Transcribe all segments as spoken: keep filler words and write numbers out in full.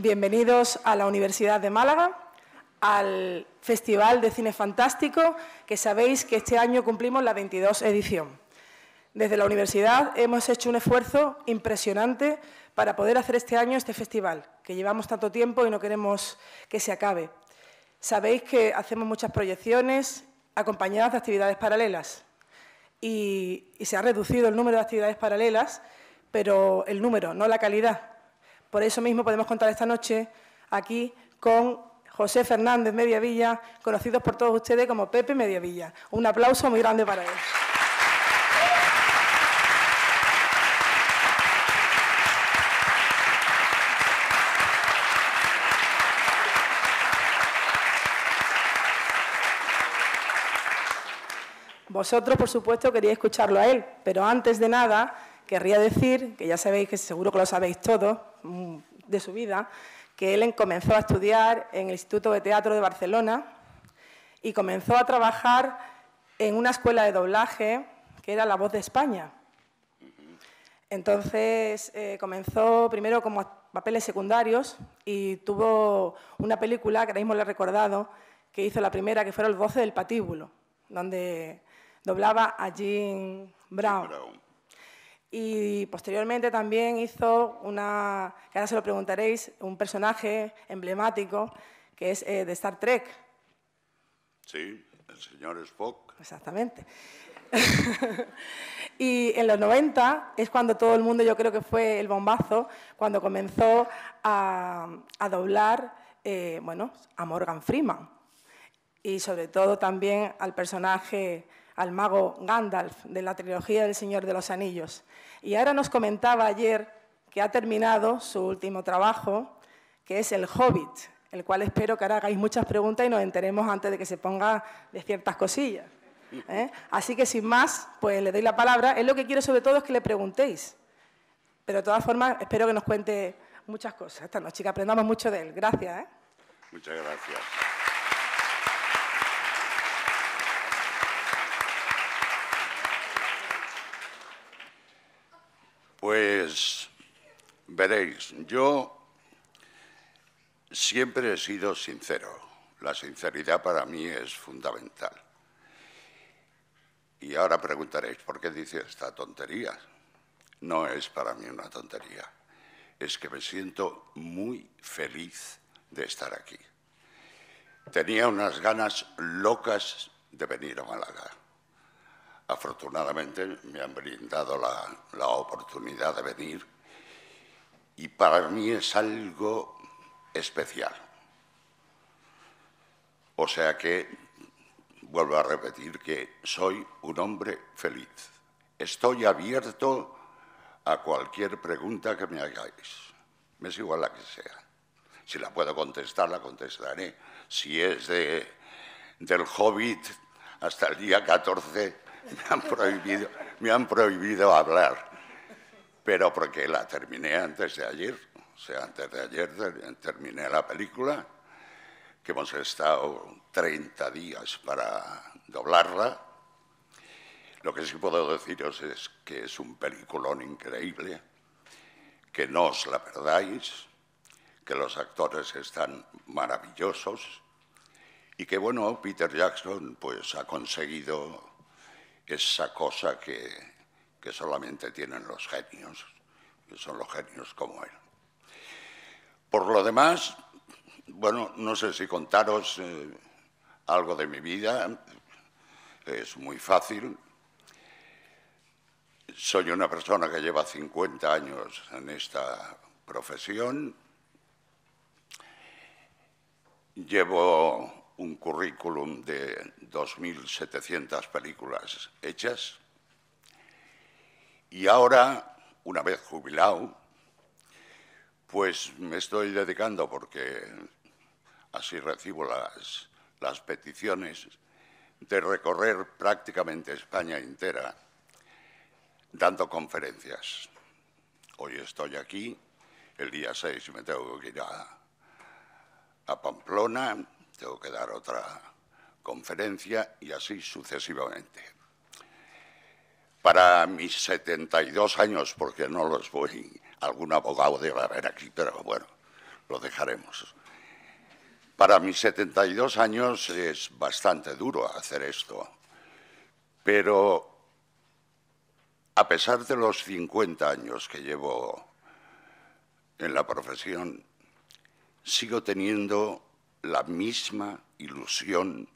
Bienvenidos a la Universidad de Málaga, al Festival de Cine Fantástico, que sabéis que este año cumplimos la veintidós edición. Desde la universidad hemos hecho un esfuerzo impresionante para poder hacer este año este festival, que llevamos tanto tiempo y no queremos que se acabe. Sabéis que hacemos muchas proyecciones acompañadas de actividades paralelas y, y se ha reducido el número de actividades paralelas, pero el número, no la calidad. Por eso mismo podemos contar esta noche aquí con José Fernández Mediavilla, conocidos por todos ustedes como Pepe Mediavilla. Un aplauso muy grande para él. Vosotros, por supuesto, queríais escucharlo a él, pero antes de nada querría decir, que ya sabéis, que seguro que lo sabéis todos de su vida, que él comenzó a estudiar en el Instituto de Teatro de Barcelona y comenzó a trabajar en una escuela de doblaje que era La Voz de España. Entonces, eh, comenzó primero como papeles secundarios y tuvo una película, que ahora mismo le he recordado, que hizo la primera, que fue Los doce del patíbulo, donde doblaba a Jim Brown. Y posteriormente también hizo una, que ahora se lo preguntaréis, un personaje emblemático que es eh, de Star Trek. Sí, el señor Spock. Exactamente. Y en los noventa es cuando todo el mundo, yo creo que fue el bombazo, cuando comenzó a, a doblar eh, bueno, a Morgan Freeman. Y sobre todo también al personaje, al mago Gandalf, de la trilogía del Señor de los Anillos. Y ahora nos comentaba ayer que ha terminado su último trabajo, que es El Hobbit, el cual espero que ahora hagáis muchas preguntas y nos enteremos antes de que se ponga de ciertas cosillas, ¿eh? Así que sin más, pues le doy la palabra. Él lo que quiero sobre todo es que le preguntéis. Pero de todas formas, espero que nos cuente muchas cosas esta noche, que aprendamos mucho de él. Gracias, ¿eh? Muchas gracias. Pues veréis, yo siempre he sido sincero. La sinceridad para mí es fundamental. Y ahora preguntaréis, ¿por qué dice esta tontería? No es para mí una tontería. Es que me siento muy feliz de estar aquí. Tenía unas ganas locas de venir a Málaga. Afortunadamente me han brindado la, la oportunidad de venir y para mí es algo especial. O sea que, vuelvo a repetir, que soy un hombre feliz. Estoy abierto a cualquier pregunta que me hagáis. Me es igual la que sea. Si la puedo contestar, la contestaré. Si es de, del Hobbit hasta el día catorce... Me han prohibido, me han prohibido hablar, pero porque la terminé antes de ayer, o sea, antes de ayer terminé la película, que hemos estado treinta días para doblarla. Lo que sí puedo deciros es que es un peliculón increíble, que no os la perdáis, que los actores están maravillosos y que, bueno, Peter Jackson pues ha conseguido esa cosa que, que solamente tienen los genios, que son los genios como él. Por lo demás, bueno, no sé si contaros eh, algo de mi vida, es muy fácil. Soy una persona que lleva cincuenta años en esta profesión. Llevo un currículum de dos mil setecientas películas hechas y ahora, una vez jubilado, pues me estoy dedicando, porque así recibo las, las peticiones, de recorrer prácticamente España entera dando conferencias. Hoy estoy aquí, el día seis me tengo que ir a, a Pamplona, tengo que dar otra conferencia y así sucesivamente. para mis setenta y dos años, porque no los voy, algún abogado debe haber aquí, pero bueno, lo dejaremos. Para mis setenta y dos años es bastante duro hacer esto, pero a pesar de los cincuenta años que llevo en la profesión, sigo teniendo la misma ilusión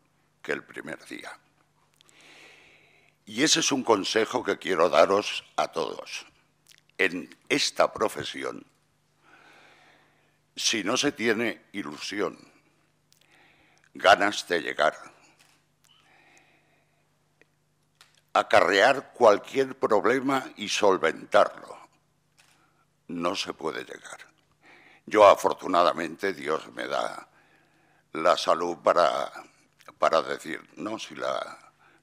que el primer día. Y ese es un consejo que quiero daros a todos. En esta profesión, si no se tiene ilusión, ganas de llegar, acarrear cualquier problema y solventarlo, no se puede llegar. Yo, afortunadamente, Dios me da la salud para, para decir, no, si la...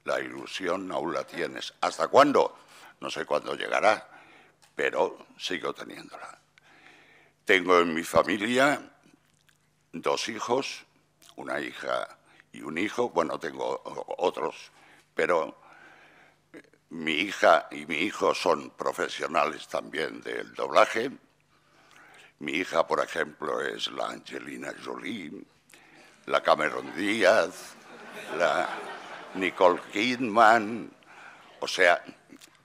la ilusión aún la tienes. ¿Hasta cuándo? No sé cuándo llegará, pero sigo teniéndola. Tengo en mi familia dos hijos, una hija y un hijo. Bueno, tengo otros, pero mi hija y mi hijo son profesionales también del doblaje. Mi hija, por ejemplo, es la Angelina Jolie, la Cameron Díaz, la Nicole Kidman, o sea,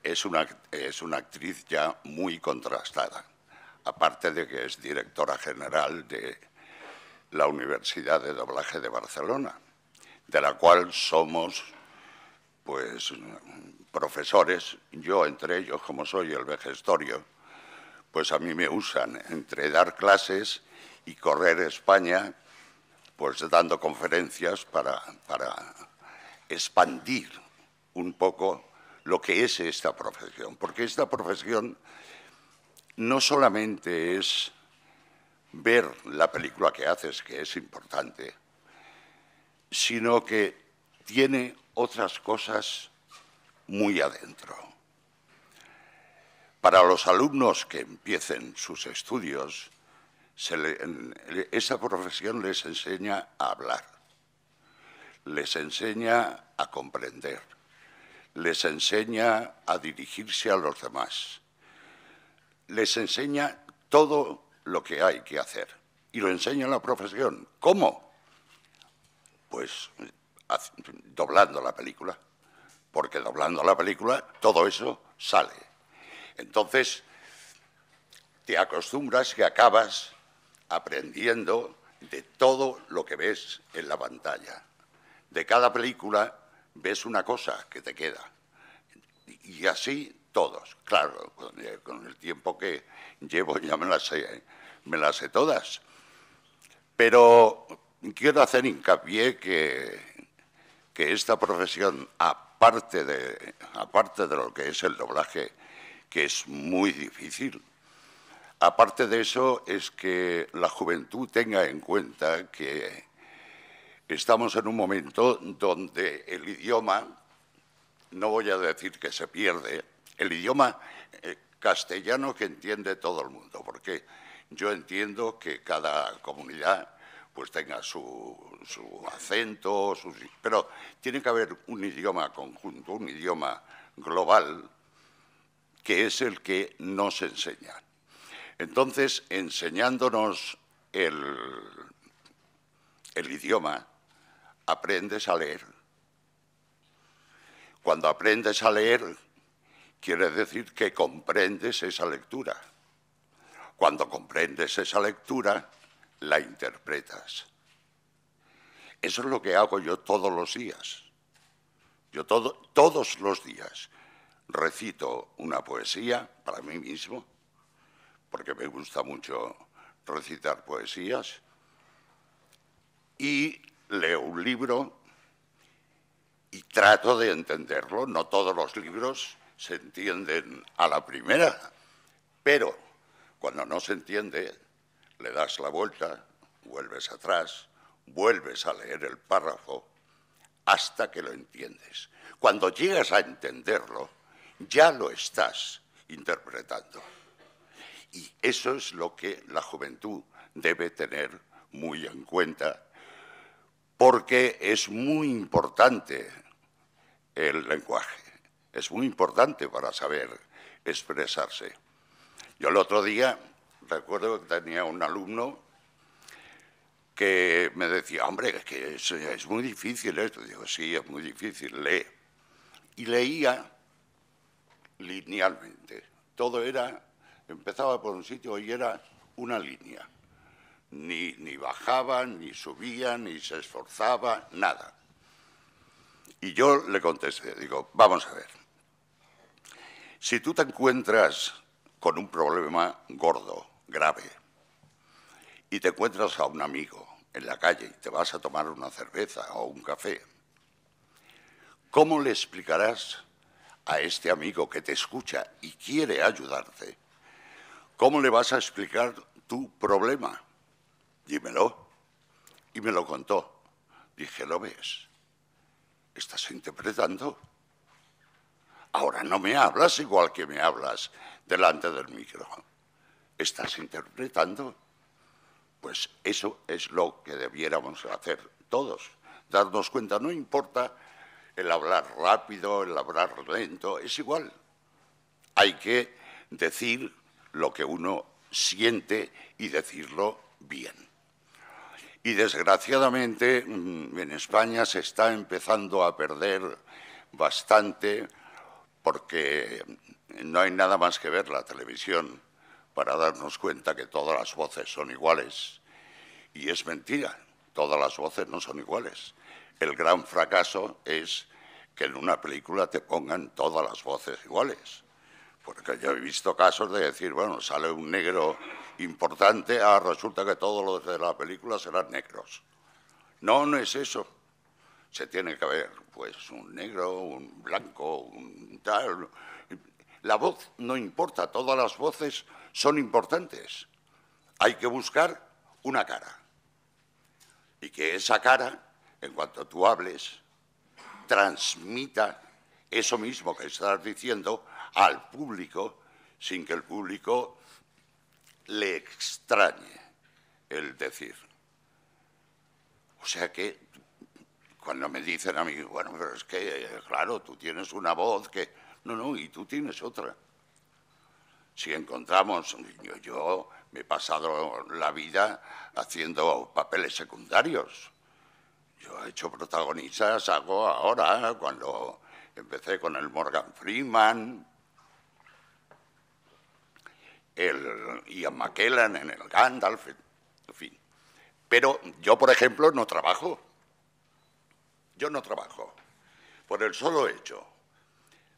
es una, es una actriz ya muy contrastada, aparte de que es directora general de la Universidad de Doblaje de Barcelona, de la cual somos, pues, profesores. Yo, entre ellos, como soy el vejestorio, pues a mí me usan entre dar clases y correr España, pues dando conferencias para... para expandir un poco lo que es esta profesión, porque esta profesión no solamente es ver la película que haces, que es importante, sino que tiene otras cosas muy adentro. Para los alumnos que empiecen sus estudios, se le, esa profesión les enseña a hablar, les enseña a comprender, les enseña a dirigirse a los demás, les enseña todo lo que hay que hacer. Y lo enseña la profesión. ¿Cómo? Pues doblando la película, porque doblando la película todo eso sale. Entonces, te acostumbras que acabas aprendiendo de todo lo que ves en la pantalla. De cada película ves una cosa que te queda. Y así todos. Claro, con el tiempo que llevo ya me las sé, me las sé todas. Pero quiero hacer hincapié que, que esta profesión, aparte de, aparte de lo que es el doblaje, que es muy difícil, aparte de eso es que la juventud tenga en cuenta que estamos en un momento donde el idioma, no voy a decir que se pierde, el idioma castellano que entiende todo el mundo, porque yo entiendo que cada comunidad pues tenga su, su acento, su, pero tiene que haber un idioma conjunto, un idioma global, que es el que nos enseña. Entonces, enseñándonos el, el idioma, aprendes a leer. Cuando aprendes a leer, quiere decir que comprendes esa lectura. Cuando comprendes esa lectura, la interpretas. Eso es lo que hago yo todos los días. Yo todo, todos los días recito una poesía para mí mismo, porque me gusta mucho recitar poesías, y leo un libro y trato de entenderlo. No todos los libros se entienden a la primera, pero cuando no se entiende, le das la vuelta, vuelves atrás, vuelves a leer el párrafo hasta que lo entiendes. Cuando llegas a entenderlo, ya lo estás interpretando. Y eso es lo que la juventud debe tener muy en cuenta, porque es muy importante el lenguaje. es muy importante para saber expresarse. Yo el otro día recuerdo que tenía un alumno que me decía, hombre, es que es, es muy difícil esto. Digo, sí, es muy difícil, lee. Y leía linealmente. Todo era, empezaba por un sitio y era una línea. Ni, ni bajaba, ni subía, ni se esforzaba, nada. Y yo le contesté, digo, vamos a ver. Si tú te encuentras con un problema gordo, grave, y te encuentras a un amigo en la calle y te vas a tomar una cerveza o un café, ¿cómo le explicarás a este amigo que te escucha y quiere ayudarte? ¿Cómo le vas a explicar tu problema? Dímelo. Y me lo contó. Dije, ¿lo ves? Estás interpretando. Ahora no me hablas igual que me hablas delante del micro. Estás interpretando. Pues eso es lo que debiéramos hacer todos. Darnos cuenta, no importa el hablar rápido, el hablar lento, es igual. Hay que decir lo que uno siente y decirlo bien. Y desgraciadamente en España se está empezando a perder bastante porque no hay nada más que ver la televisión para darnos cuenta que todas las voces son iguales. Y es mentira, todas las voces no son iguales. El gran fracaso es que en una película te pongan todas las voces iguales. Porque yo he visto casos de decir, bueno, sale un negro importante, ah, resulta que todos los de la película serán negros. No, no es eso. Se tiene que ver, pues, un negro, un blanco, un tal. La voz no importa, todas las voces son importantes. Hay que buscar una cara. Y que esa cara, en cuanto tú hables, transmita eso mismo que estás diciendo al público, sin que el público le extrañe el decir. O sea que cuando me dicen a mí, bueno, pero es que, claro, tú tienes una voz que... No, no, y tú tienes otra. Si encontramos... Yo, yo me he pasado la vida haciendo papeles secundarios. Yo he hecho protagonistas, hago ahora, cuando empecé con el Morgan Freeman, el Ian McKellan en el Gandalf, en fin. Pero yo, por ejemplo, no trabajo. Yo no trabajo. Por el solo hecho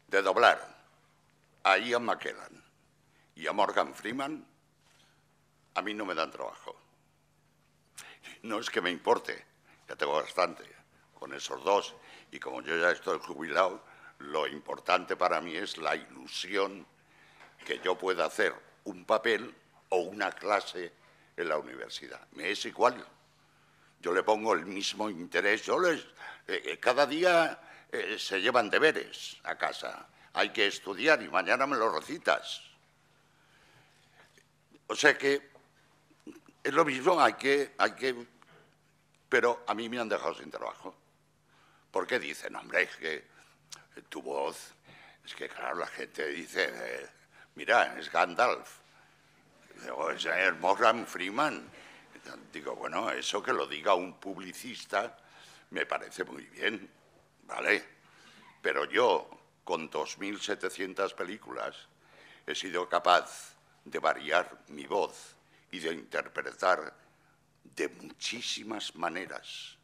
de doblar a Ian McKellan y a Morgan Freeman, a mí no me dan trabajo. No es que me importe, ya tengo bastante con esos dos, y como yo ya estoy jubilado, lo importante para mí es la ilusión que yo pueda hacer un papel o una clase en la universidad. Me es igual, yo le pongo el mismo interés, yo les, eh, cada día eh, se llevan deberes a casa, hay que estudiar y mañana me lo recitas. O sea que es lo mismo, hay que, hay que... Pero a mí me han dejado sin trabajo. Porque dicen, hombre, es que tu voz... Es que, claro, la gente dice, eh, mira, es Gandalf. O es Morgan Freeman. Digo, bueno, eso que lo diga un publicista me parece muy bien, ¿vale? Pero yo, con dos mil setecientas películas, he sido capaz de variar mi voz y de interpretar de muchísimas maneras.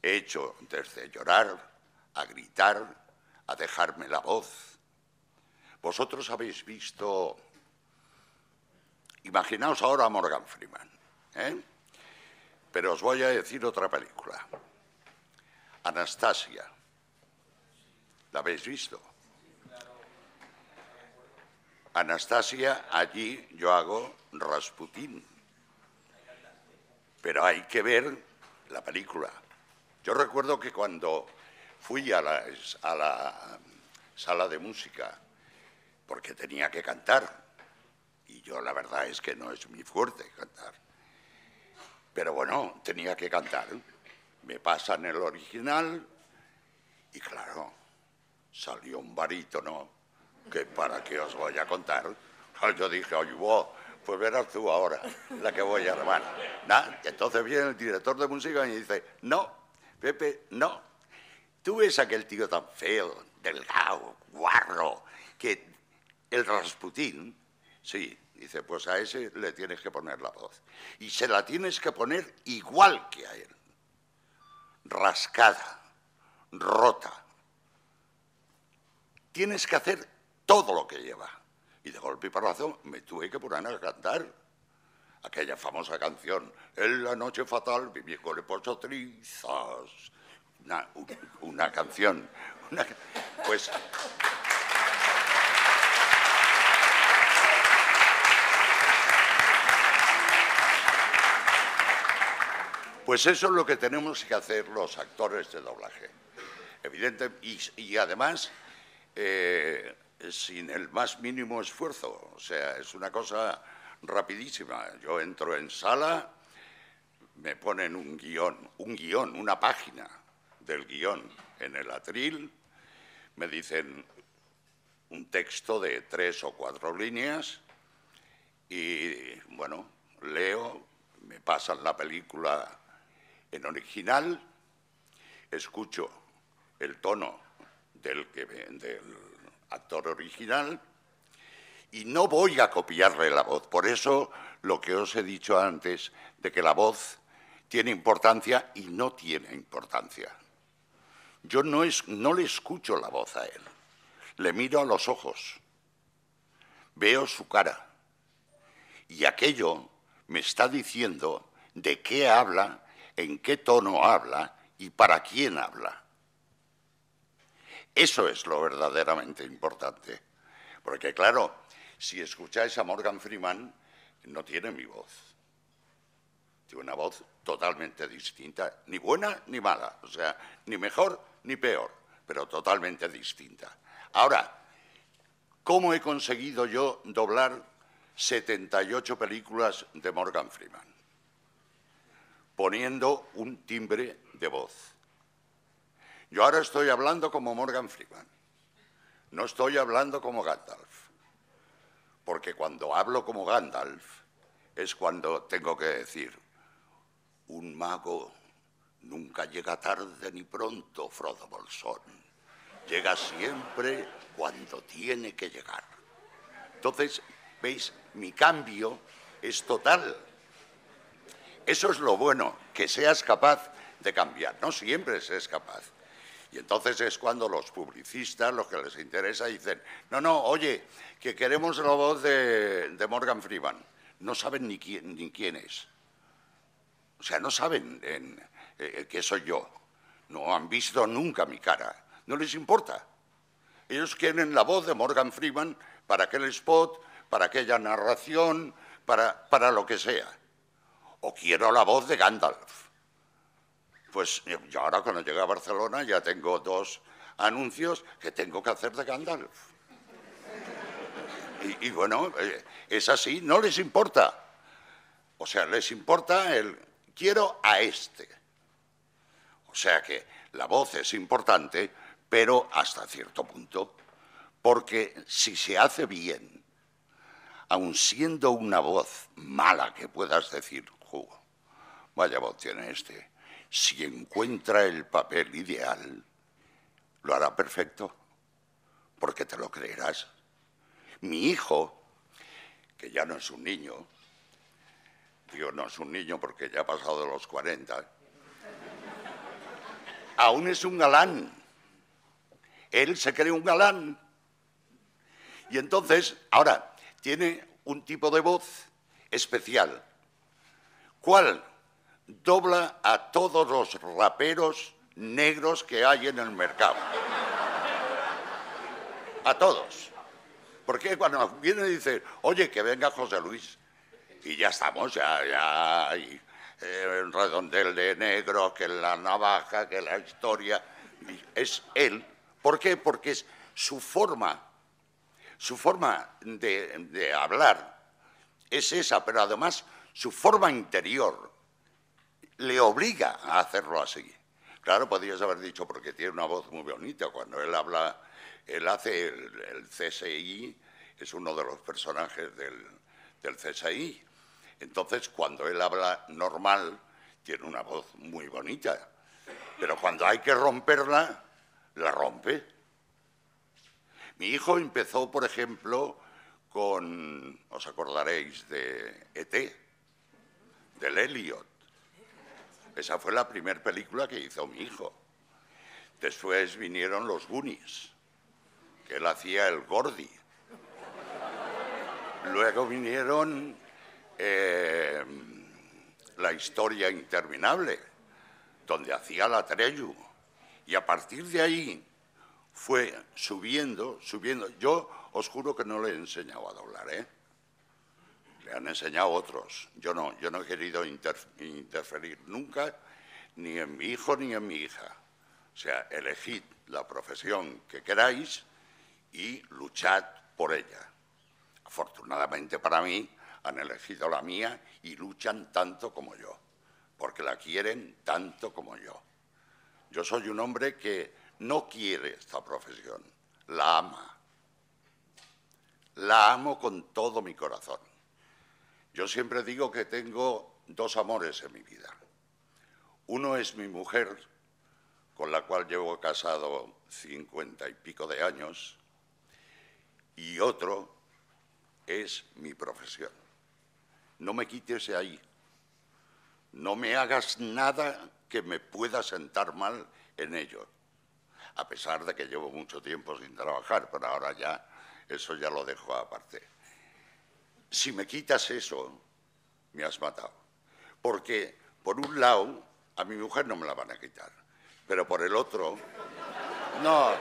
He hecho desde llorar, a gritar, a dejarme la voz. Vosotros habéis visto... Imaginaos ahora a Morgan Freeman, ¿eh? Pero os voy a decir otra película. Anastasia. ¿La habéis visto? Anastasia, allí yo hago Rasputín. Pero hay que ver la película. Yo recuerdo que cuando fui a la, a la sala de música, porque tenía que cantar, y yo la verdad es que no es muy fuerte cantar, pero bueno, tenía que cantar. Me pasan el original y claro, salió un barítono, que para qué os voy a contar. Yo dije, oye, vos, pues verás tú ahora la que voy a armar. Nah, y entonces viene el director de música y me dice, no, Pepe, no. Tú ves aquel tío tan feo, delgado, guarro, que el Rasputín, sí, dice, pues a ese le tienes que poner la voz. Y se la tienes que poner igual que a él. Rascada, rota. Tienes que hacer todo lo que lleva. Y de golpe y porrazo me tuve que poner a cantar aquella famosa canción, En la noche fatal viví con el pocho trizas. Una, una, una canción, una, pues... Pues eso es lo que tenemos que hacer los actores de doblaje. Evidente, y, y además, eh, sin el más mínimo esfuerzo. O sea, es una cosa rapidísima. Yo entro en sala, me ponen un guión, un guión, una página del guión en el atril, me dicen un texto de tres o cuatro líneas y, bueno, leo, me pasan la película... En original, escucho el tono del, que, del actor original y no voy a copiarle la voz. Por eso lo que os he dicho antes de que la voz tiene importancia y no tiene importancia. Yo no, es, no le escucho la voz a él, le miro a los ojos, veo su cara y aquello me está diciendo de qué habla, en qué tono habla y para quién habla. Eso es lo verdaderamente importante. Porque, claro, si escucháis a Morgan Freeman, no tiene mi voz. Tiene una voz totalmente distinta, ni buena ni mala, o sea, ni mejor ni peor, pero totalmente distinta. Ahora, ¿cómo he conseguido yo doblar setenta y ocho películas de Morgan Freeman? Poniendo un timbre de voz. Yo ahora estoy hablando como Morgan Freeman, no estoy hablando como Gandalf, porque cuando hablo como Gandalf es cuando tengo que decir, un mago nunca llega tarde ni pronto, Frodo Bolsón, llega siempre cuando tiene que llegar. Entonces, veis, mi cambio es total. Eso es lo bueno, que seas capaz de cambiar. No siempre se es capaz. Y entonces es cuando los publicistas, los que les interesa, dicen «No, no, oye, que queremos la voz de, de Morgan Freeman». No saben ni quién, ni quién es. O sea, no saben en, eh, que soy yo. No han visto nunca mi cara. No les importa. Ellos quieren la voz de Morgan Freeman para aquel spot, para aquella narración, para, para lo que sea. O quiero la voz de Gandalf. Pues yo ahora cuando llegué a Barcelona ya tengo dos anuncios que tengo que hacer de Gandalf. Y, y bueno, es así, no les importa. O sea, les importa el quiero a este. O sea que la voz es importante, pero hasta cierto punto. Porque si se hace bien, aun siendo una voz mala que puedas decir, jugo, vaya voz tiene este, si encuentra el papel ideal, lo hará perfecto, porque te lo creerás. Mi hijo, que ya no es un niño, digo, no es un niño porque ya ha pasado de los cuarenta, aún es un galán. Él se cree un galán. Y entonces, ahora... tiene un tipo de voz especial, cual dobla a todos los raperos negros que hay en el mercado. A todos. Porque cuando viene y dice, oye, que venga José Luis, y ya estamos, ya, ya hay eh, un redondel de negros, que la navaja, que la historia, y es él. ¿Por qué? Porque es su forma. Su forma de, de hablar es esa, pero además su forma interior le obliga a hacerlo así. Claro, podrías haber dicho, porque tiene una voz muy bonita, cuando él habla Él hace el, el C S I, es uno de los personajes del, del C S I. Entonces, cuando él habla normal, tiene una voz muy bonita, pero cuando hay que romperla, la rompe. Mi hijo empezó, por ejemplo, con, os acordaréis de E T, del Elliot. Esa fue la primera película que hizo mi hijo. Después vinieron los Goonies, que él hacía el Gordy. Luego vinieron eh, La Historia Interminable, donde hacía la Treyu. Y a partir de ahí fue subiendo, subiendo. Yo os juro que no le he enseñado a doblar, ¿eh? Le han enseñado otros. Yo no, yo no he querido inter, interferir nunca, ni en mi hijo ni en mi hija. O sea, elegid la profesión que queráis y luchad por ella. Afortunadamente para mí, han elegido la mía y luchan tanto como yo, porque la quieren tanto como yo. Yo soy un hombre que no quiere esta profesión, la ama. La amo con todo mi corazón. Yo siempre digo que tengo dos amores en mi vida. Uno es mi mujer, con la cual llevo casado cincuenta y pico de años, y otro es mi profesión. No me quites de ahí. No me hagas nada que me pueda sentar mal en ello. A pesar de que llevo mucho tiempo sin trabajar, pero ahora ya eso ya lo dejo aparte. Si me quitas eso, me has matado. Porque, por un lado, a mi mujer no me la van a quitar, pero por el otro, no,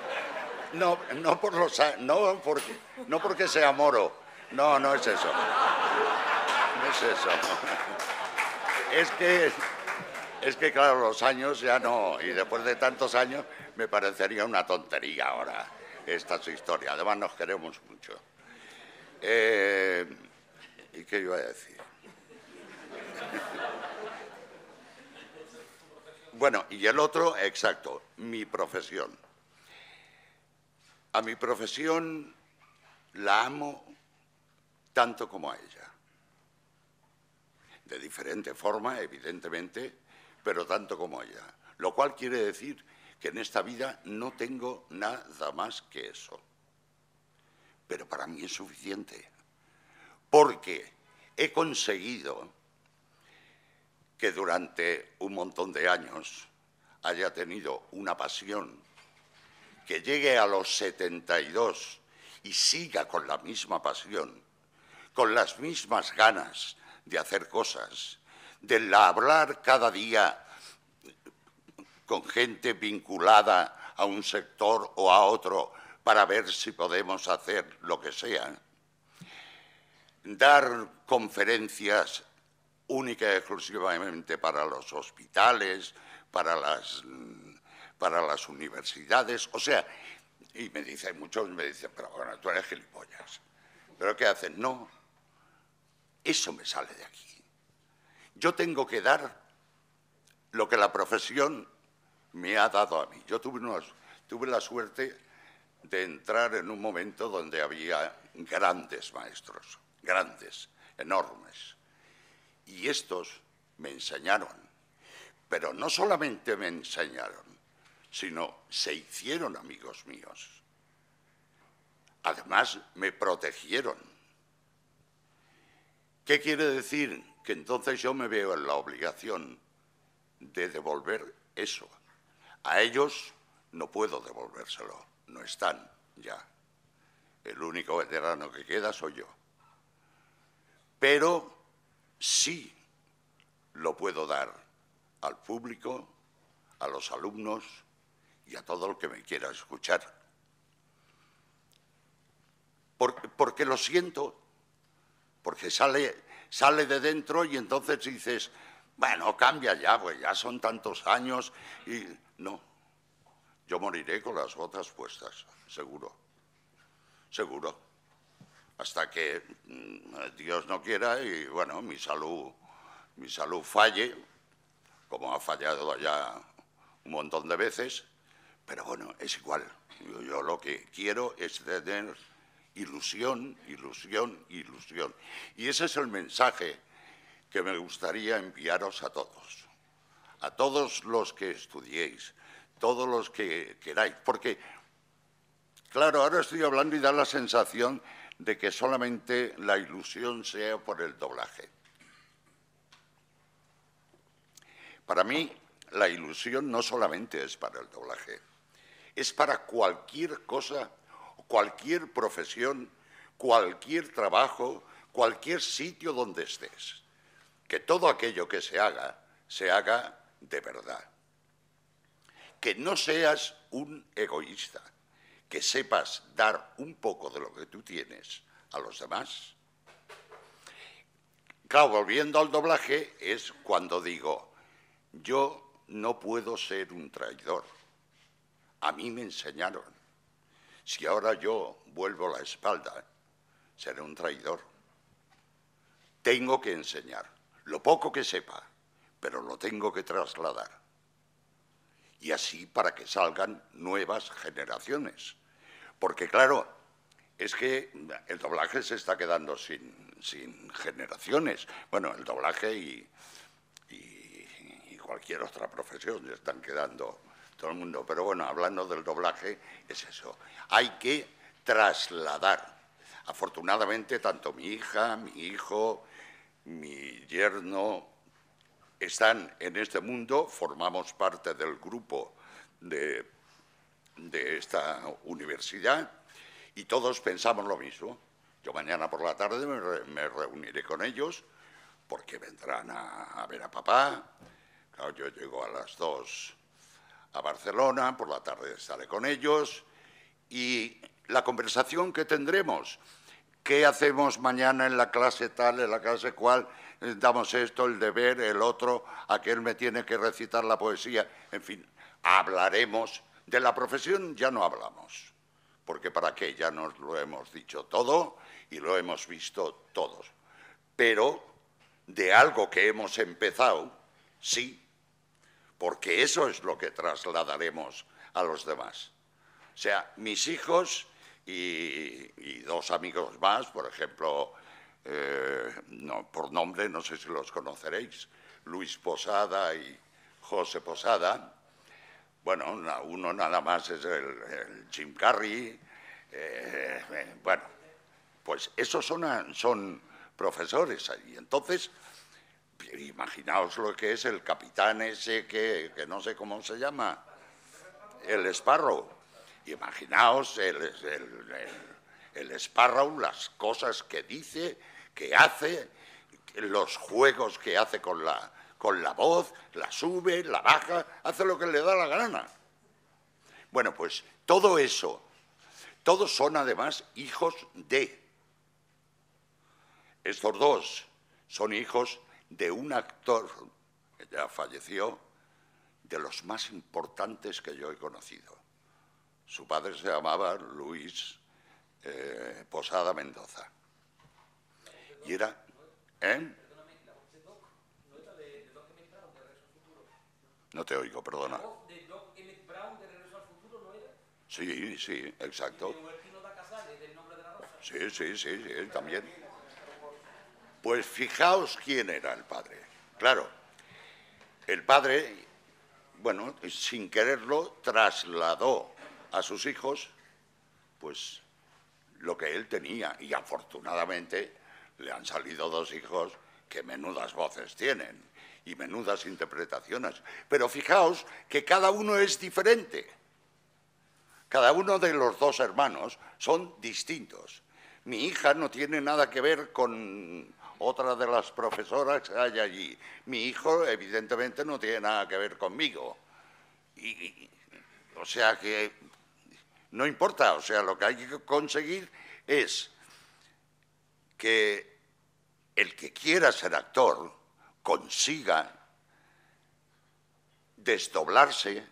no, no, por los, no, porque, no porque sea moro, no, no es eso. No es eso. Es que, es que, claro, los años ya no, y después de tantos años me parecería una tontería ahora esta su historia. Además, nos queremos mucho. Eh, ¿Y qué iba a decir? Bueno, y el otro, exacto, mi profesión. A mi profesión la amo tanto como a ella. De diferente forma, evidentemente, pero tanto como ella. Lo cual quiere decir que en esta vida no tengo nada más que eso. Pero para mí es suficiente, porque he conseguido que durante un montón de años haya tenido una pasión, que llegue a los setenta y dos y siga con la misma pasión, con las mismas ganas de hacer cosas, de hablar cada día con gente vinculada a un sector o a otro para ver si podemos hacer lo que sea, dar conferencias única y exclusivamente para los hospitales, para las, para las universidades, o sea, y me dicen, muchos me dicen, pero bueno, tú eres gilipollas, ¿pero qué haces? No, eso me sale de aquí. Yo tengo que dar lo que la profesión me ha dado a mí. Yo tuve, una, tuve la suerte de entrar en un momento donde había grandes maestros, grandes, enormes. Y estos me enseñaron, pero no solamente me enseñaron, sino se hicieron amigos míos. Además, me protegieron. ¿Qué quiere decir? Que entonces yo me veo en la obligación de devolver eso. A ellos no puedo devolvérselo, no están ya. El único veterano que queda soy yo. Pero sí lo puedo dar al público, a los alumnos y a todo el que me quiera escuchar. Porque, porque lo siento, porque sale, sale de dentro y entonces dices, bueno, cambia ya, pues ya son tantos años y no. Yo moriré con las botas puestas, seguro, seguro, hasta que Dios no quiera y, bueno, mi salud, mi salud falle, como ha fallado ya un montón de veces, Pero bueno, es igual. Yo, yo lo que quiero es tener ilusión, ilusión, ilusión. Y ese es el mensaje que me gustaría enviaros a todos. A todos los que estudiéis, todos los que queráis. Porque, claro, ahora estoy hablando y da la sensación de que solamente la ilusión sea por el doblaje. Para mí, la ilusión no solamente es para el doblaje, es para cualquier cosa, cualquier profesión, cualquier trabajo, cualquier sitio donde estés. Que todo aquello que se haga, se haga de verdad. Que no seas un egoísta, que sepas dar un poco de lo que tú tienes a los demás. Claro, volviendo al doblaje, es cuando digo, yo no puedo ser un traidor. A mí me enseñaron. Si ahora yo vuelvo la espalda, seré un traidor. Tengo que enseñar lo poco que sepa, pero lo tengo que trasladar. Y así para que salgan nuevas generaciones. Porque claro, es que el doblaje se está quedando sin, sin generaciones. Bueno, el doblaje y, y, y cualquier otra profesión se están quedando todo el mundo. Pero bueno, hablando del doblaje, es eso. Hay que trasladar. Afortunadamente, tanto mi hija, mi hijo, mi yerno están en este mundo, formamos parte del grupo de, de esta universidad y todos pensamos lo mismo. Yo mañana por la tarde me, re, me reuniré con ellos porque vendrán a, a ver a papá. Claro, yo llego a las dos a Barcelona, por la tarde estaré con ellos y la conversación que tendremos. ¿Qué hacemos mañana en la clase tal, en la clase cual? Damos esto, el deber, el otro, aquel me tiene que recitar la poesía. En fin, hablaremos. De la profesión ya no hablamos, porque ¿para qué? Ya nos lo hemos dicho todo y lo hemos visto todos. Pero de algo que hemos empezado, sí, porque eso es lo que trasladaremos a los demás. O sea, mis hijos... Y, y dos amigos más, por ejemplo, eh, no, por nombre, no sé si los conoceréis, Luis Posada y José Posada. Bueno, uno nada más es el, el Jim Carrey. Eh, eh, bueno, pues esos son, son profesores allí. Entonces, imaginaos lo que es el capitán ese que, que no sé cómo se llama, el Sparrow. Imaginaos el, el, el, el Sparrow, las cosas que dice, que hace, los juegos que hace con la, con la voz, la sube, la baja, hace lo que le da la gana. Bueno, pues todo eso, todos son además hijos de. Estos dos son hijos de un actor que ya falleció, de los más importantes que yo he conocido. Su padre se llamaba Luis eh, Posada Mendoza. Y era... ¿Eh? No te oigo, perdona. ¿La voz de Doc Emmett Brown de Regreso al Futuro no era? Sí, sí, exacto. ¿El nombre de la Rosa? Sí, sí, sí, sí, también. Pues fijaos quién era el padre. Claro, el padre, bueno, sin quererlo, trasladó a sus hijos, pues lo que él tenía. Y afortunadamente le han salido dos hijos que menudas voces tienen y menudas interpretaciones. Pero fijaos que cada uno es diferente. Cada uno de los dos hermanos son distintos. Mi hija no tiene nada que ver con otra de las profesoras que hay allí. Mi hijo, evidentemente, no tiene nada que ver conmigo. Y, o sea que... No importa, o sea, lo que hay que conseguir es que el que quiera ser actor consiga desdoblarse,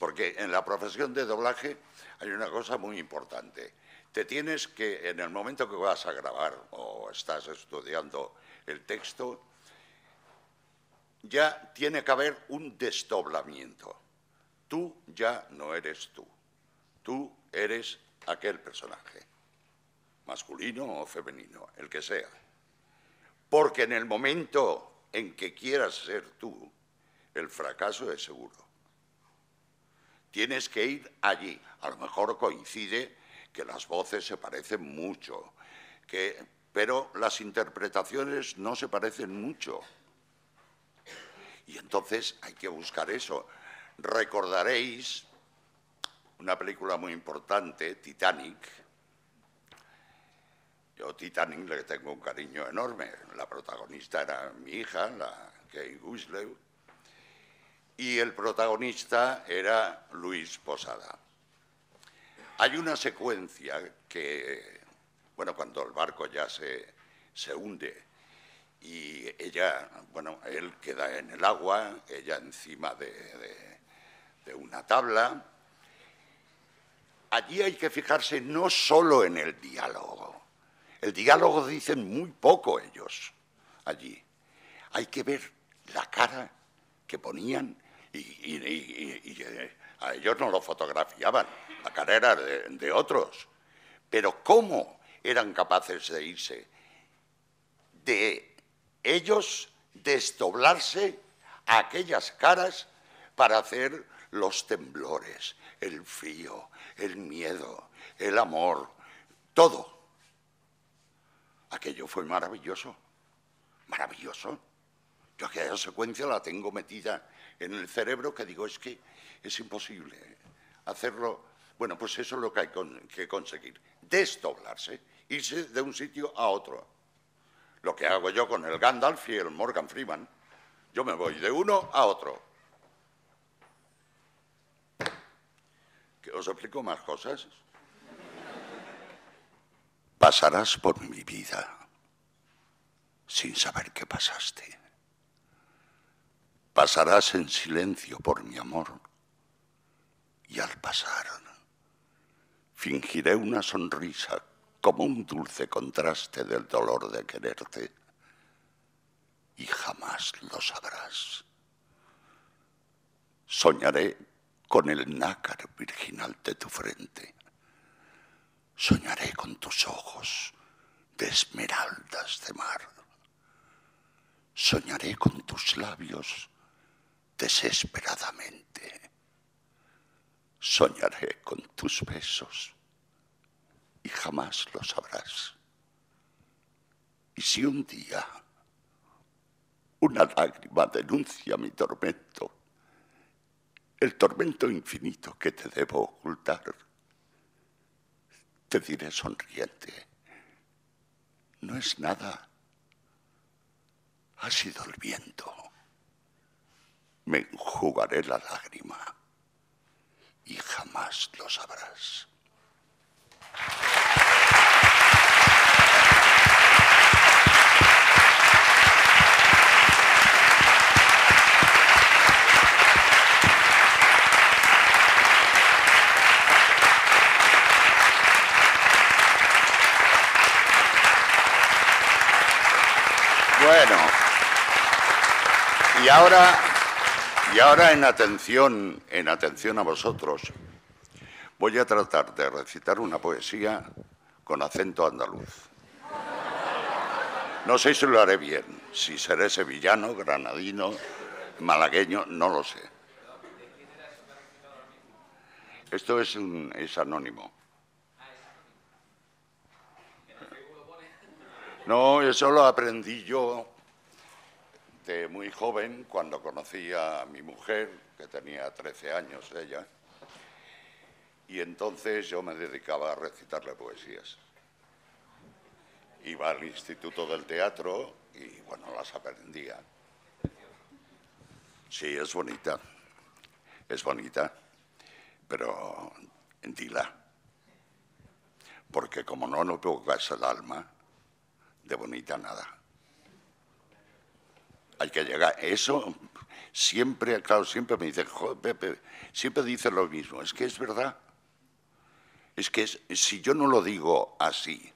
porque en la profesión de doblaje hay una cosa muy importante. Te tienes que, en el momento que vas a grabar o estás estudiando el texto, ya tiene que haber un desdoblamiento. Tú ya no eres tú. Tú eres aquel personaje, masculino o femenino, el que sea. Porque en el momento en que quieras ser tú, el fracaso es seguro. Tienes que ir allí. A lo mejor coincide que las voces se parecen mucho, que, pero las interpretaciones no se parecen mucho. Y entonces hay que buscar eso. Recordaréis una película muy importante, Titanic. Yo Titanic le tengo un cariño enorme. La protagonista era mi hija, la Kay Gueslew, y el protagonista era Luis Posada. Hay una secuencia que, bueno, cuando el barco ya se, se hunde y ella, bueno, él queda en el agua, ella encima de, de, de una tabla. Allí hay que fijarse no solo en el diálogo. El diálogo dicen muy poco ellos allí. Hay que ver la cara que ponían y, y, y, y a ellos no lo fotografiaban. La cara era de, de otros. Pero cómo eran capaces de irse, de ellos desdoblarse a aquellas caras para hacer los temblores, el frío, el miedo, el amor, todo. Aquello fue maravilloso, maravilloso. Yo aquella secuencia la tengo metida en el cerebro que digo, es que es imposible hacerlo. Bueno, pues eso es lo que hay que conseguir, desdoblarse, irse de un sitio a otro. Lo que hago yo con el Gandalf y el Morgan Freeman, yo me voy de uno a otro. ¿Os explico más cosas? Pasarás por mi vida sin saber qué pasaste. Pasarás en silencio por mi amor y al pasar fingiré una sonrisa como un dulce contraste del dolor de quererte y jamás lo sabrás. Soñaré con el nácar virginal de tu frente. Soñaré con tus ojos de esmeraldas de mar. Soñaré con tus labios desesperadamente. Soñaré con tus besos y jamás lo sabrás. Y si un día una lágrima denuncia mi tormento, el tormento infinito que te debo ocultar, te diré sonriente, no es nada, ha sido el viento. Me enjugaré la lágrima y jamás lo sabrás. Bueno, y ahora, y ahora en atención, en atención a vosotros, voy a tratar de recitar una poesía con acento andaluz. No sé si lo haré bien, si seré sevillano, granadino, malagueño, no lo sé. Esto es, un, es anónimo. No, eso lo aprendí yo de muy joven, cuando conocí a mi mujer, que tenía trece años ella, y entonces yo me dedicaba a recitarle poesías. Iba al Instituto del Teatro y, bueno, las aprendía. Sí, es bonita, es bonita, pero dila, porque como no nos tocas el alma, de bonita nada. Hay que llegar. Eso siempre, claro, siempre me dicen, joder, Pepe, siempre dicen lo mismo. Es que es verdad. Es que es, si yo no lo digo así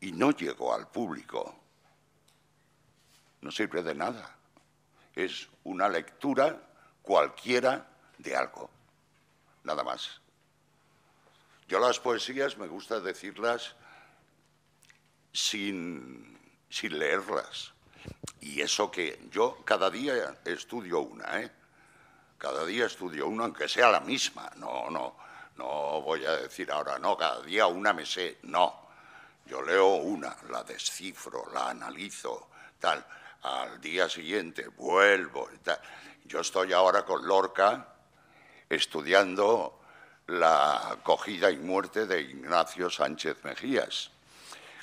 y no llego al público, no sirve de nada. Es una lectura cualquiera de algo, nada más. Yo las poesías me gusta decirlas sin, sin leerlas. Y eso que yo cada día estudio una, ¿eh? Cada día estudio una, aunque sea la misma. No, no, no voy a decir ahora, no, cada día una me sé, no. Yo leo una, la descifro, la analizo, tal. Al día siguiente vuelvo, tal. Yo estoy ahora con Lorca estudiando la cogida y muerte de Ignacio Sánchez Mejías,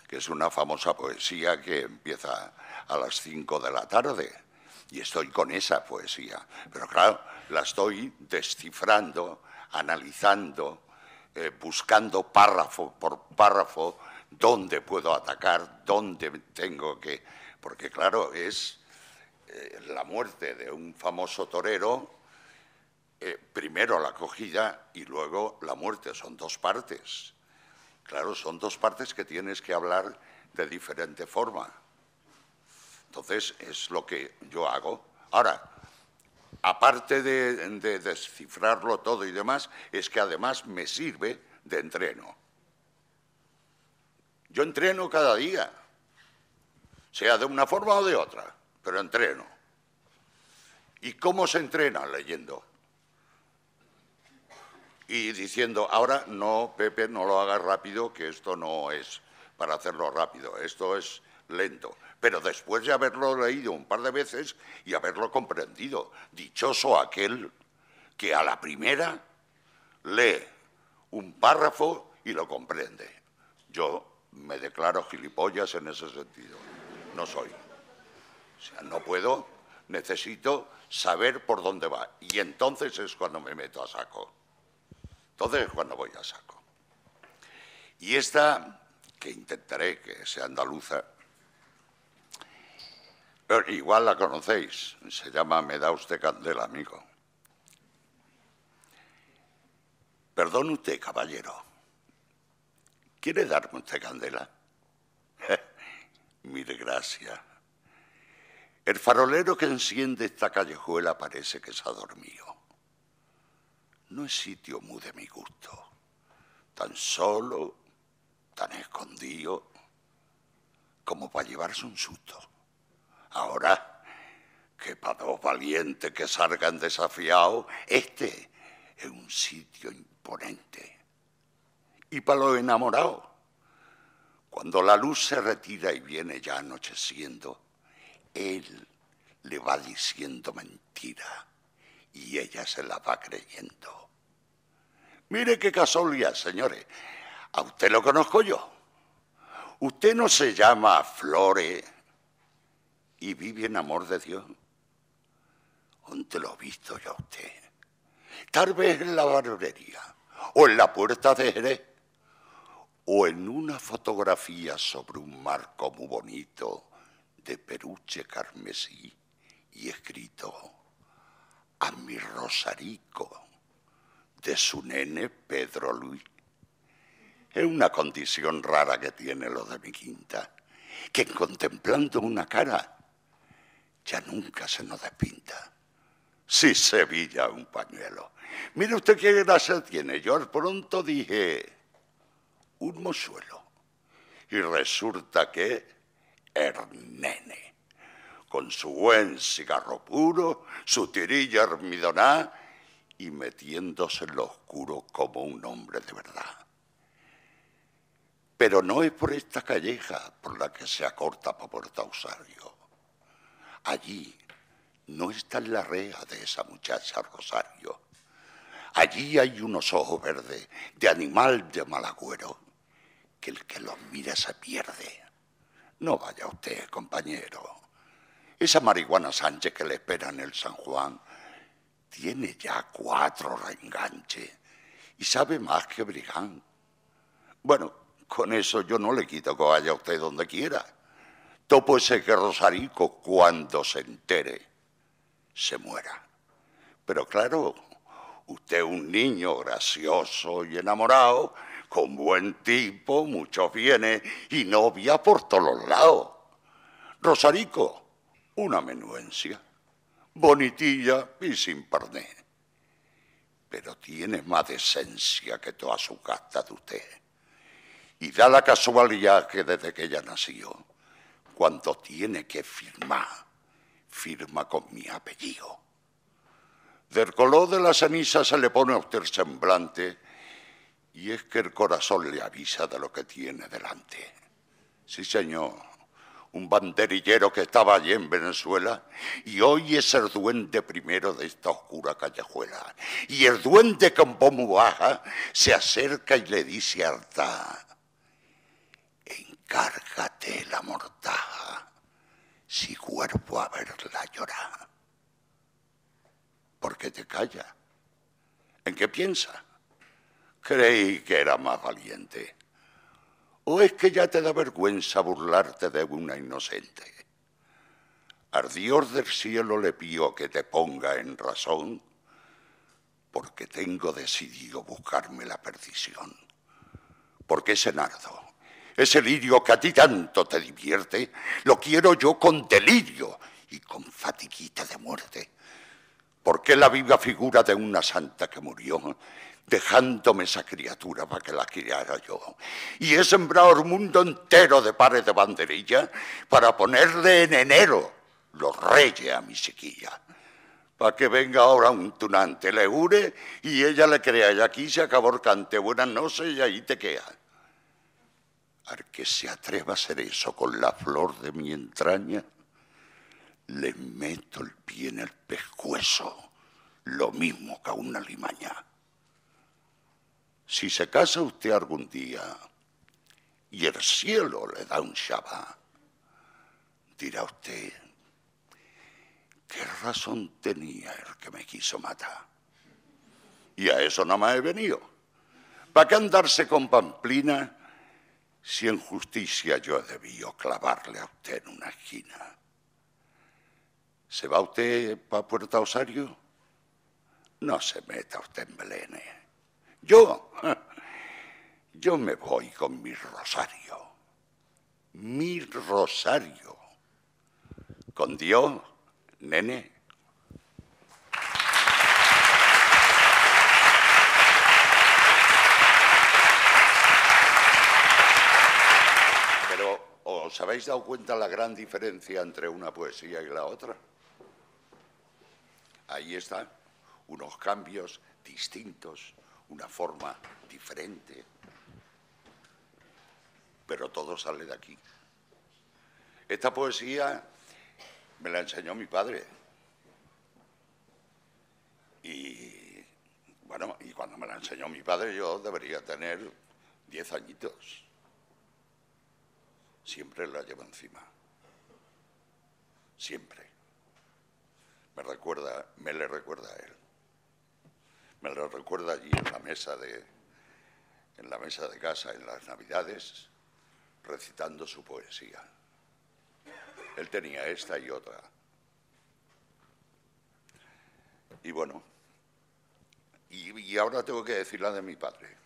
que es una famosa poesía que empieza a las cinco de la tarde. Y estoy con esa poesía. Pero claro, la estoy descifrando, analizando, eh, buscando párrafo por párrafo dónde puedo atacar, dónde tengo que... Porque claro, es eh, la muerte de un famoso torero, eh, primero la acogida y luego la muerte. Son dos partes. Claro, son dos partes que tienes que hablar de diferente forma. Entonces, es lo que yo hago. Ahora, aparte de, de descifrarlo todo y demás, es que además me sirve de entreno. Yo entreno cada día, sea de una forma o de otra, pero entreno. ¿Y cómo se entrena? Leyendo. Y diciendo, ahora no, Pepe, no lo hagas rápido, que esto no es para hacerlo rápido, esto es lento. Pero después de haberlo leído un par de veces y haberlo comprendido, dichoso aquel que a la primera lee un párrafo y lo comprende. Yo me declaro gilipollas en ese sentido, no soy. O sea, no puedo, necesito saber por dónde va. Y entonces es cuando me meto a saco. Entonces es cuando voy a saco. Y esta, que intentaré que sea andaluza, pero igual la conocéis, se llama Me da usted candela, amigo. Perdón usted, caballero, ¿quiere darme usted candela? Mire, gracias. El farolero que enciende esta callejuela parece que se ha dormido. No es sitio muy de mi gusto, tan solo, tan escondido, como para llevarse un susto. Ahora, que para dos valientes que salgan desafiados, este es un sitio imponente. Y para los enamorados, cuando la luz se retira y viene ya anocheciendo, él le va diciendo mentira y ella se la va creyendo. Mire qué casualidad, señores, a usted lo conozco yo. Usted no se llama Flores y vive en amor de Dios. ¿Dónde lo he visto yo a usted? Tal vez en la barbería, o en la puerta de Jerez, o en una fotografía sobre un marco muy bonito de peruche carmesí y escrito a mi Rosarico, de su nene Pedro Luis. Es una condición rara que tiene lo de mi quinta, que contemplando una cara ya nunca se nos despinta. Si Sevilla un pañuelo. Mire usted qué gracia tiene. Yo al pronto dije, un mozuelo. Y resulta que Hernene, con su buen cigarro puro, su tirilla hermidoná y metiéndose en lo oscuro como un hombre de verdad. Pero no es por esta calleja por la que se acorta para Puerta Osario. Allí no está en la rea de esa muchacha Rosario. Allí hay unos ojos verdes de animal de mal agüero que el que los mira se pierde. No vaya usted, compañero. Esa marihuana Sánchez que le espera en el San Juan tiene ya cuatro reenganches y sabe más que Brigán. Bueno, con eso yo no le quito que vaya usted donde quiera. Topo ese que Rosarico, cuando se entere, se muera. Pero claro, usted es un niño gracioso y enamorado, con buen tipo, muchos bienes y novia por todos lados. Rosarico, una menuencia, bonitilla y sin parné. pero tiene más decencia que toda su casta de usted. Y da la casualidad que desde que ella nació, cuando tiene que firmar, firma con mi apellido. Del color de la ceniza se le pone a usted el semblante, y es que el corazón le avisa de lo que tiene delante. Sí, señor, un banderillero que estaba allí en Venezuela y hoy es el duende primero de esta oscura callejuela. Y el duende con voz muy baja se acerca y le dice harta, encárgate la mortaja si vuelvo a verla llorar. ¿Por qué te callas? ¿En qué piensas? Creí que era más valiente. ¿O es que ya te da vergüenza burlarte de una inocente? Al Dios del cielo le pido que te ponga en razón, porque tengo decidido buscarme la perdición. Porque ese nardo, ese lirio que a ti tanto te divierte, lo quiero yo con delirio y con fatiguita de muerte. Porque la viva figura de una santa que murió, dejándome esa criatura para que la criara yo. Y he sembrado el mundo entero de pares de banderilla para ponerle en enero los reyes a mi chiquilla. Para que venga ahora un tunante, le jure y ella le crea. Y aquí se acabó el cante, buenas noches y ahí te queda. Al que se atreva a hacer eso con la flor de mi entraña, le meto el pie en el pescuezo, lo mismo que a una limaña. Si se casa usted algún día y el cielo le da un shabbat, dirá usted, ¿qué razón tenía el que me quiso matar? Y a eso nada más he venido. ¿Para qué andarse con pamplina si en justicia yo he debido clavarle a usted en una esquina? ¿Se va usted para Puerta Osario? No se meta usted en Belénes. Yo, yo me voy con mi rosario, mi rosario, con Dios, nene. Pero, ¿os habéis dado cuenta la gran diferencia entre una poesía y la otra? Ahí están unos cambios distintos, una forma diferente, pero todo sale de aquí. Esta poesía me la enseñó mi padre y, bueno, y cuando me la enseñó mi padre yo debería tener diez añitos. Siempre la llevo encima, siempre. Me recuerda, me le recuerda a él. Me lo recuerda allí en la mesa de, en la mesa de casa, en las Navidades, recitando su poesía. Él tenía esta y otra. Y bueno, y, y ahora tengo que decir la de mi padre,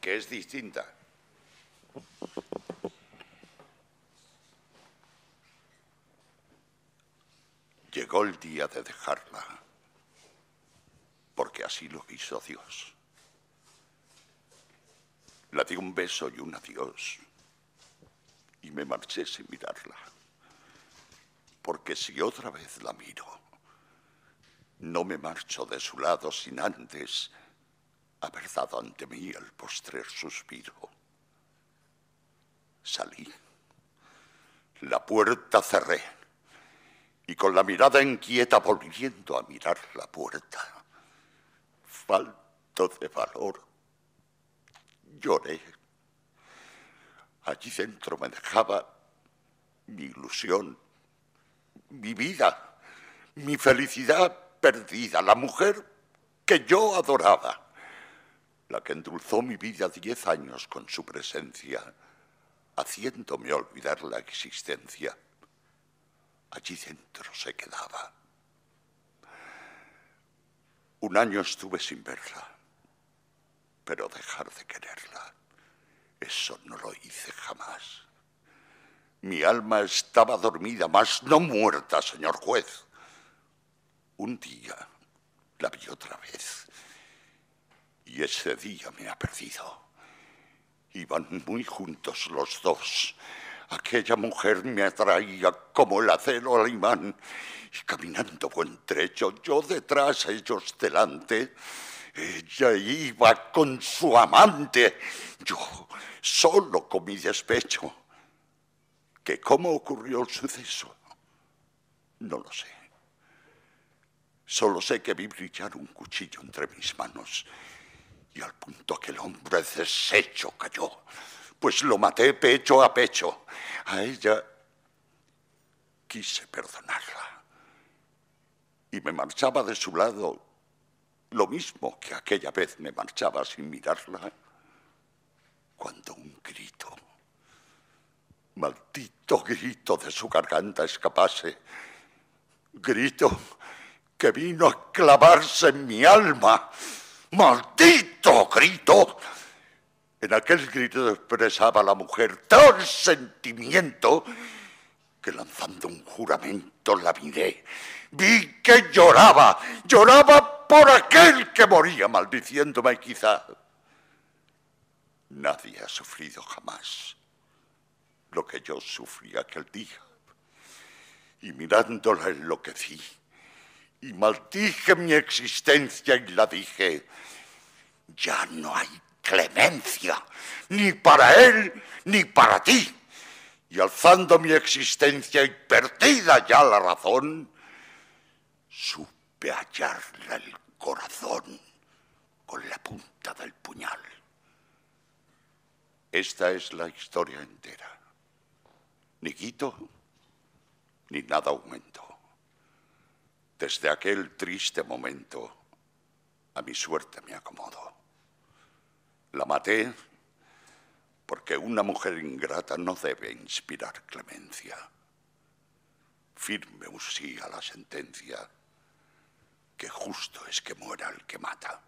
que es distinta. Llegó el día de dejarla, porque así lo hizo Dios. La di un beso y un adiós, y me marché sin mirarla, porque si otra vez la miro, no me marcho de su lado sin antes haber dado ante mí el postrer suspiro. Salí, la puerta cerré, y con la mirada inquieta volviendo a mirar la puerta, falto de valor, lloré. Allí dentro me dejaba mi ilusión, mi vida, mi felicidad perdida, la mujer que yo adoraba, la que endulzó mi vida diez años con su presencia, haciéndome olvidar la existencia. Allí dentro se quedaba. Un año estuve sin verla, pero dejar de quererla, eso no lo hice jamás. Mi alma estaba dormida, mas no muerta, señor juez. Un día, la vi otra vez y ese día me ha perdido. Iban muy juntos los dos. Aquella mujer me atraía como el acero al imán y caminando buen trecho, yo detrás, ellos delante. Ella iba con su amante, yo solo con mi despecho. ¿Que cómo ocurrió el suceso? No lo sé. Solo sé que vi brillar un cuchillo entre mis manos y al punto aquel hombre deshecho cayó, pues lo maté pecho a pecho. A ella quise perdonarla y me marchaba de su lado, lo mismo que aquella vez me marchaba sin mirarla, cuando un grito, maldito grito de su garganta escapase, grito que vino a clavarse en mi alma, maldito grito. En aquel grito expresaba la mujer tal sentimiento que lanzando un juramento la miré. Vi que lloraba, lloraba por aquel que moría, maldiciéndome quizá. Nadie ha sufrido jamás lo que yo sufrí aquel día. Y mirándola enloquecí y maldije mi existencia y la dije, ya no hay clemencia, ni para él ni para ti. Y alzando mi existencia y perdida ya la razón, supe hallarle el corazón con la punta del puñal. Esta es la historia entera. Ni quito, ni nada aumento. Desde aquel triste momento, a mi suerte me acomodo. La maté porque una mujer ingrata no debe inspirar clemencia. Firme usía la sentencia, que justo es que muera el que mata.